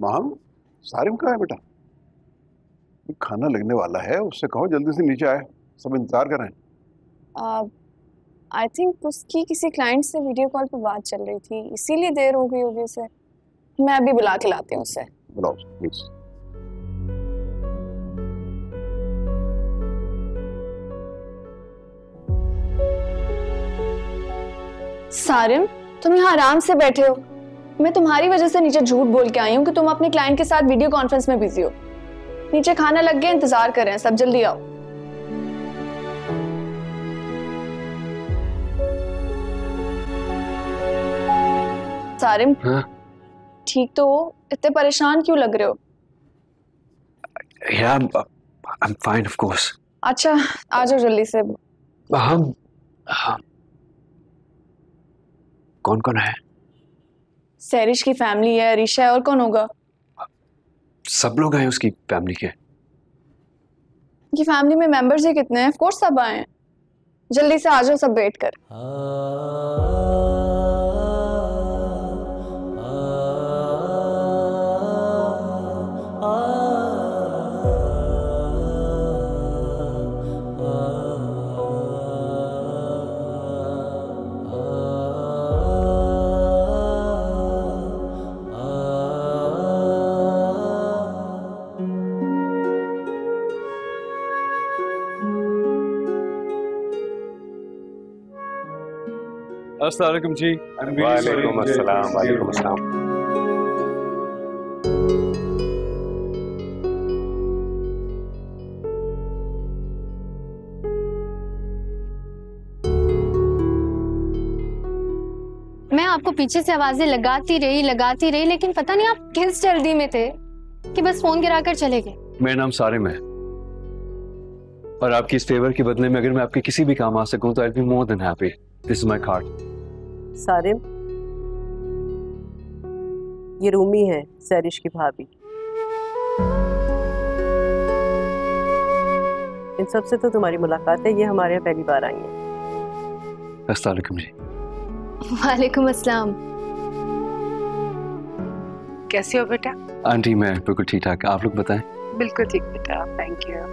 माम सारिम कहाँ है बेटा? खाना लगने वाला है, उससे कहो जल्दी से नीचे आए, सब इंतजार कर रहे हैं। आई थिंक उसकी किसी क्लाइंट से वीडियो कॉल पर बात चल रही थी, इसीलिए देर हो गई होगी उसे। मैं अभी बुला के लाती हूँ उसे। बुलाओ प्लीज। सारिम, तुम यहाँ आराम से बैठे हो। मैं तुम्हारी वजह से नीचे झूठ बोल के आई हूँ कि तुम अपने क्लाइंट के साथ वीडियो कॉन्फ्रेंस में बिजी हो। नीचे खाना लग गया, इंतजार कर रहे हैं सब, जल्दी आओ। सारिम, ठीक तो हो? इतने परेशान क्यों लग रहे हो? Yeah, I'm fine, of course. अच्छा, आ जाओ जल्दी से। कौन कौन है? सैरिश की फैमिली है, रिशा है, और कौन होगा? सब लोग आए उसकी फैमिली के। की फैमिली में मेंबर्स ही कितने हैं? ऑफ कोर्स सब आए हैं। जल्दी से आ जाओ सब, वेट कर। अस्सलामुअलैकुम जी। वालेकुम अस्सलाम, वालेकुम अस्सलाम। मैं आपको पीछे से आवाजें लगाती रही, लेकिन पता नहीं आप किस जल्दी में थे कि बस फोन गिराकर चले गए। मेरा नाम सारिम है, और आपकी इस फेवर के बदले में अगर मैं आपके किसी भी काम आ सकूं तो I will be more than happy. This is my card. Sarim, ये रूमी है, सैरिश की भाभी। इन सब से तो तुम्हारी मुलाकात है, ये हमारे यहाँ पहली बार आई हैं। अस्सलामुअलैकुम जी। वालेकुम अस्सलाम। कैसे हो बेटा? आंटी मैं बिल्कुल ठीक ठाक, आप लोग बताएं। बिल्कुल ठीक बेटा, थैंक यू।